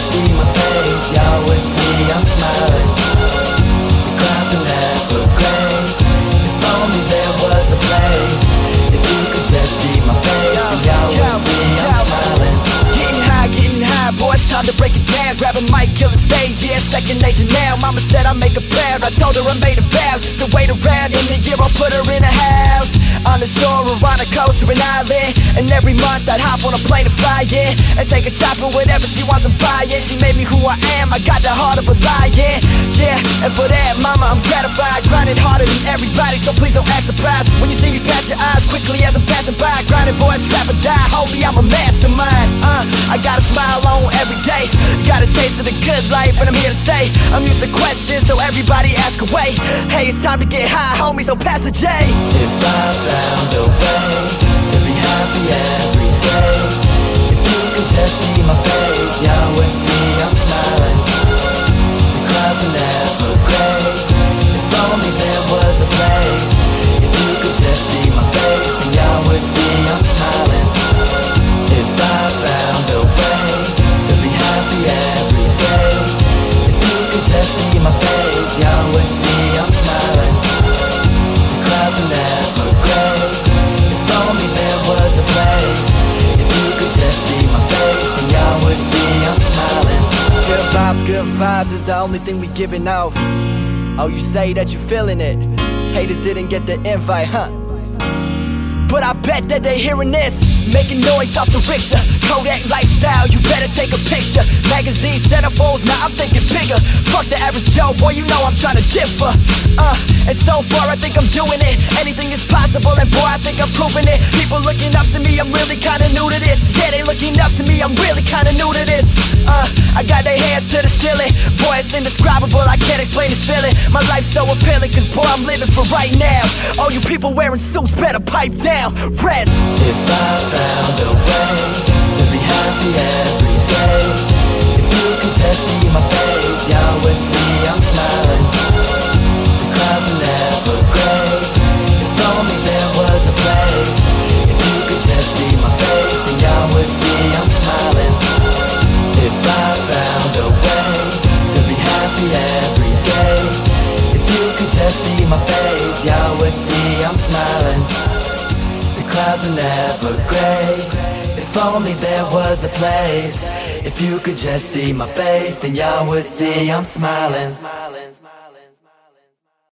see my face, y'all would see I'm smiling. The clouds are never gray. If only there was a place. If you could just see my face, then y'all would see I'm smiling. Getting high, boy, it's time to break it down. Grab a mic, kill the stage, yeah, second nature now. Mama said I'd make her proud, I told her I made a vow. Just to wait around, in the year I'll put her in a house. On the shore or on a coast or an island. And every month I'd hop on a plane to fly in, and take her shopping, whatever she wants to buy in. She made me who I am, I got the heart of a lion. Yeah, and for that, mama, I'm gratified. Grinding harder than everybody, so please don't act surprised when you see me pass your eyes quickly as I'm passing by. Grinding boys, trap or die, holy, I'm a mastermind. I got a smile on every day, got a taste of the good life and I'm here to stay. I'm used to questions, so everybody ask away. Hey, it's time to get high, homie, so pass the J. If I found a way to be happy every day, if you could just see my face, y'all would see I'm smiling. The clouds are never gray. If only there was a place. If you could just see my face, then y'all would see I'm smiling. If I found a way to be happy every day, if you could just see my face, y'all would see I'm smiling. The clouds are never gray. If only there was a place. If you could just see my face, then y'all would see I'm smiling. Good vibes is the only thing we giving off. Oh, you say that you feeling it. Haters didn't get the invite, huh? But I bet that they hearing this. Making noise off the Richter. Kodak lifestyle, you better take a picture. Magazine centerfolds, now I'm thinking bigger. Fuck the average Joe, boy, you know I'm trying to differ. And so far I think I'm doing it. Anything is possible and boy, I think I'm proving it. People looking up to me, I'm really kinda new to this. Yeah, they looking up to me, I'm really kinda new to this. I got their hands to the ceiling. Boy, it's indescribable, I can't explain this feeling. My life's so appealing, cause boy, I'm living for right now. All you people wearing suits, better pipe down. Rest. If I found a way to be happy every day, if you could just see my face, y'all would see I'm smiling. The clouds are never gray. If only there was a place. If you could just see my face, then y'all would see I'm smiling. If I found a way to be happy every day, if you could just see my face, y'all would see I'm smiling. Clouds are never gray. If only there was a place. If you could just see my face, then y'all would see I'm smiling.